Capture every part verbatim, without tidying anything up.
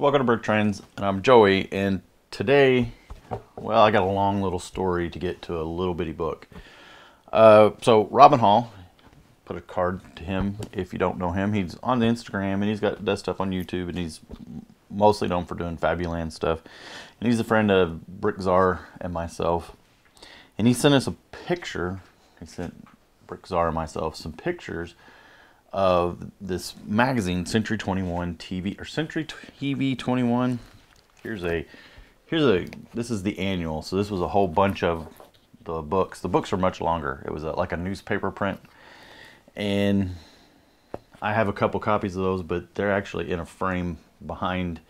So welcome to BrickTrains, and I'm Joey, and today, well, I got a long little story to get to a little bitty book. Uh, so Robin Hall, put a card to him if you don't know him. He's on the Instagram, and he's got that stuff on YouTube, and he's mostly known for doing Fabuland stuff. And he's a friend of BrickCzar and myself. And he sent us a picture, he sent BrickCzar and myself some pictures of this magazine, Century twenty-one T V, or Century T V twenty-one. Here's a, here's a, this is the annual, so this was a whole bunch of the books. The books are much longer. It was a, like a newspaper print, and I have a couple copies of those, but they're actually in a frame behind,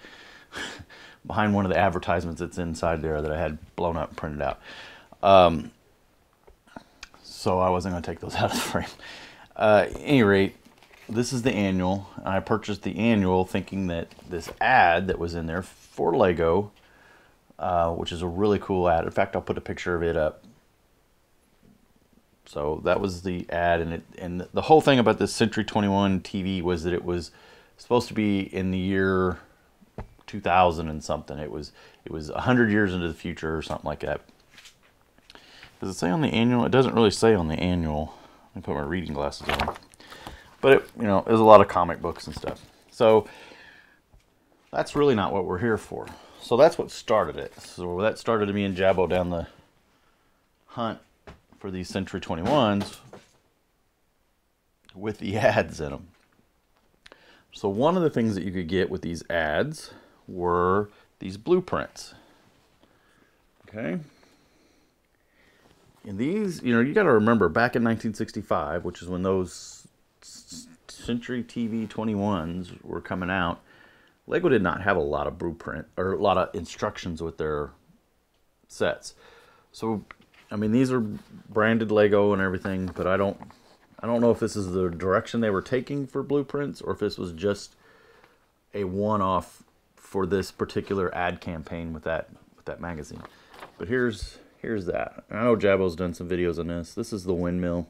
behind one of the advertisements that's inside there that I had blown up and printed out. Um, so I wasn't going to take those out of the frame. Uh, at any rate, this is the annual, and I purchased the annual thinking that this ad that was in there for LEGO, uh, which is a really cool ad. In fact, I'll put a picture of it up. So that was the ad, and it, and the whole thing about this Century twenty-one T V was that it was supposed to be in the year two thousand and something. It was it was one hundred years into the future or something like that. Does it say on the annual? It doesn't really say on the annual. I put my reading glasses on, but it, you know, there's a lot of comic books and stuff. So that's really not what we're here for. So that's what started it. So that started me and Jabbo down the hunt for these Century twenty-ones with the ads in them. So one of the things that you could get with these ads were these blueprints. Okay. And these, you know, you got to remember back in nineteen sixty-five, which is when those Century T V twenty-ones were coming out, LEGO did not have a lot of blueprint or a lot of instructions with their sets. So, I mean, these are branded LEGO and everything, but I don't, I don't know if this is the direction they were taking for blueprints or if this was just a one-off for this particular ad campaign with that with that magazine. But here's. Here's that. I know Jabbo's done some videos on this. This is the windmill.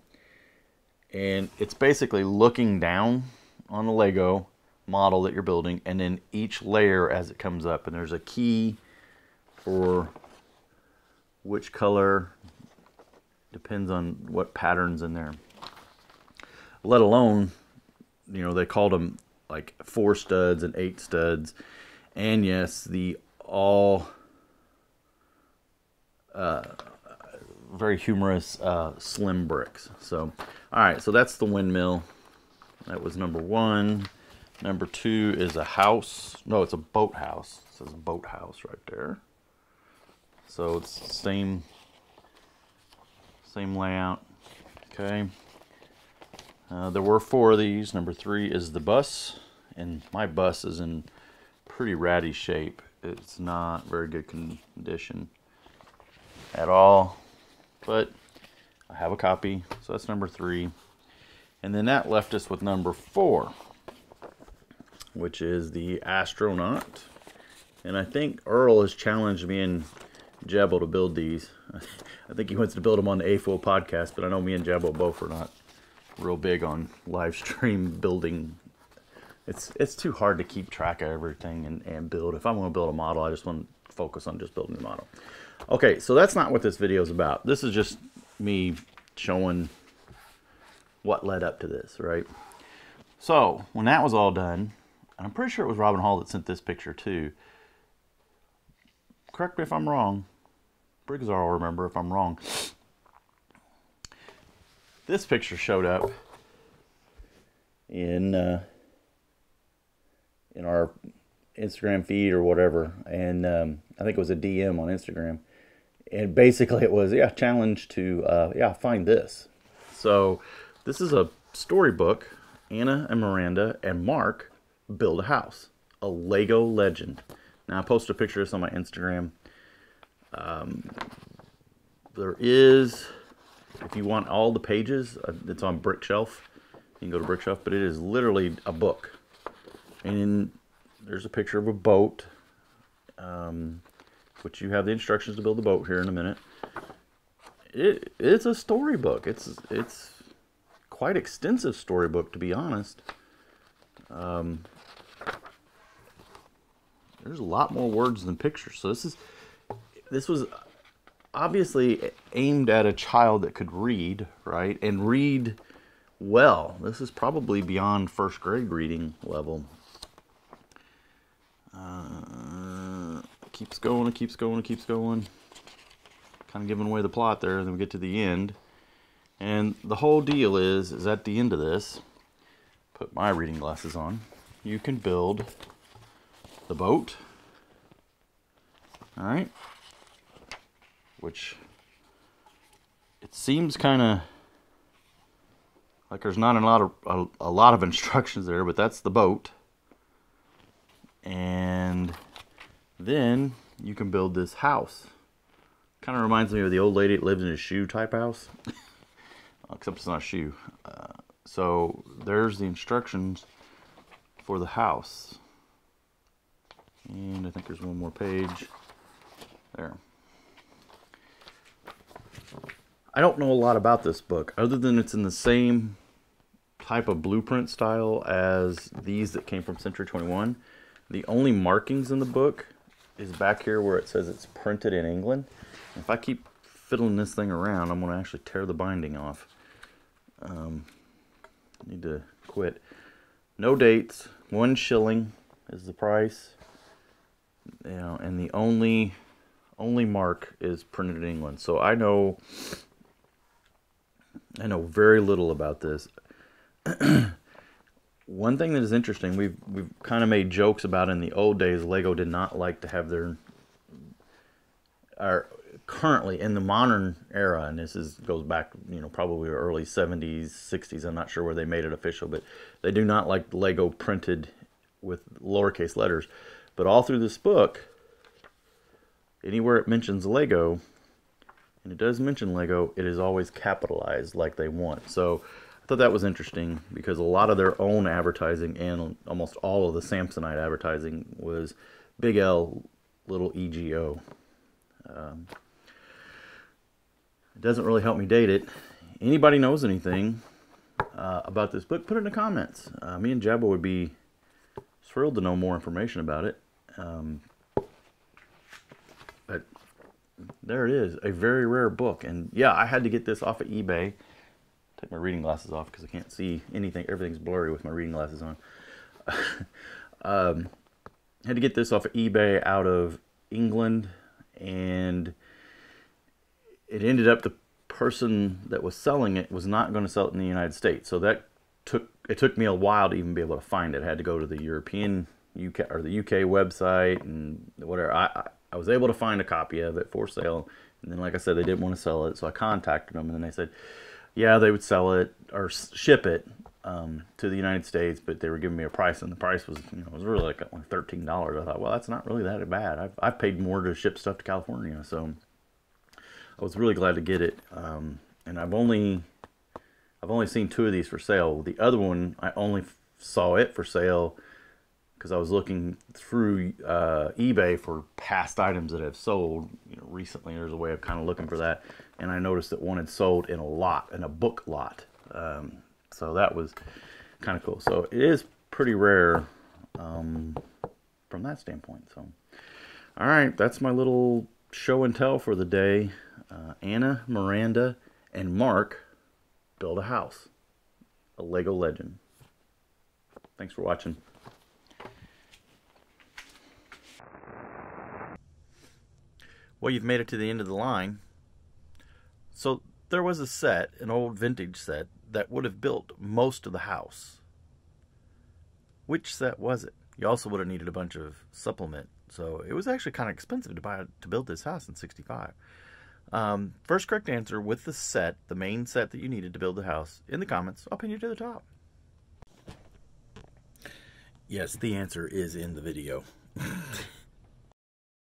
And it's basically looking down on the LEGO model that you're building, and then each layer as it comes up. And there's a key for which color. Depends on what pattern's in there. Let alone, you know, they called them like four studs and eight studs. And yes, the all... Uh, very humorous uh, slim bricks. So, all right, so that's the windmill. That was number one. Number two is a house. No, it's a boathouse. It says boathouse right there. So it's the same, same layout. Okay. Uh, there were four of these. Number three is the bus, and my bus is in pretty ratty shape. It's not very good condition at all, but I have a copy, so that's number three. And then that left us with number four, which is the astronaut. And I think Earl has challenged me and Jabbo to build these. I think he wants to build them on the A F O L podcast, but I know me and Jabbo both are not real big on live stream building. It's it's too hard to keep track of everything and, and build. If I'm going to build a model, I just want to focus on just building the model. Okay, so that's not what this video is about. This is just me showing what led up to this, right? So, when that was all done, and I'm pretty sure it was Robin Hall that sent this picture too. Correct me if I'm wrong. BrickTrains will remember if I'm wrong. This picture showed up in uh, in our Instagram feed or whatever, and um, I think it was a D M on Instagram. And basically it was, yeah, challenge to, uh, yeah, find this. So this is a storybook, Anna and Miranda and Mark build a house, a LEGO legend. Now I posted a picture of this on my Instagram. Um, there is, if you want all the pages, it's on Brickshelf. You can go to Brickshelf, but it is literally a book. And there's a picture of a boat, um, which you have the instructions to build the boat here in a minute. It, it's a storybook. It's it's quite extensive storybook, to be honest. Um, There's a lot more words than pictures. So this is, this was obviously aimed at a child that could read, right? And read well. This is probably beyond first grade reading level. Uh, it keeps going, it keeps going, it keeps going. Kind of giving away the plot there. Then we get to the end. And the whole deal is, is at the end of this, put my reading glasses on, you can build the boat, all right? Which, it seems kind of like there's not a lot of, a, a lot of instructions there, but that's the boat. And then you can build this house. Kind of reminds me of the old lady that lives in a shoe type house. Except it's not a shoe. Uh, so there's the instructions for the house. And I think there's one more page. There. I don't know a lot about this book, other than it's in the same type of blueprint style as these that came from Century twenty-one. The only markings in the book is back here where it says it's printed in England. If I keep fiddling this thing around, I'm going to actually tear the binding off. Um, need to quit. No dates. One shilling is the price. You know, and the only only mark is printed in England. So I know I know very little about this. One thing that is interesting, we've we've kind of made jokes about in the old days, LEGO did not like to have their, our currently in the modern era, and this is goes back, you know, probably early seventies, sixties, I'm not sure where they made it official, but they do not like LEGO printed with lowercase letters. But all through this book, anywhere it mentions LEGO, and it does mention LEGO, it is always capitalized like they want. So I thought that was interesting, because a lot of their own advertising and almost all of the Samsonite advertising was big L, little E G O. Um, it doesn't really help me date it. Anybody knows anything uh, about this book, put it in the comments. Uh, me and Jabba would be thrilled to know more information about it. Um, but there it is, a very rare book. And yeah, I had to get this off of eBay. Take my reading glasses off because I can't see anything. Everything's blurry with my reading glasses on. um, had to get this off of eBay out of England, and it ended up the person that was selling it was not going to sell it in the United States. So that took it took me a while to even be able to find it. I had to go to the European U K or the U K website and whatever. I, I I was able to find a copy of it for sale, and then like I said, they didn't want to sell it, so I contacted them, and then they said, yeah, they would sell it or ship it um, to the United States, but they were giving me a price, and the price was, you know, it was really like thirteen dollars. I thought, well, that's not really that bad. I've, I've paid more to ship stuff to California, so I was really glad to get it. Um, and I've only, I've only seen two of these for sale. The other one, I only saw it for sale because I was looking through uh, eBay for past items that have sold, you know, recently. There's a way of kind of looking for that, and I noticed that one had sold in a lot, in a book lot. Um, so that was kind of cool. So it is pretty rare um, from that standpoint. So, all right, that's my little show and tell for the day. Uh, Anna, Miranda, and Mark build a house. A LEGO legend. Thanks for watching. Well, you've made it to the end of the line. So there was a set, an old vintage set, that would have built most of the house. Which set was it? You also would have needed a bunch of supplement. So it was actually kind of expensive to buy to build this house in sixty-five. Um, first correct answer with the set, the main set that you needed to build the house, in the comments. I'll pin you to the top. Yes, the answer is in the video.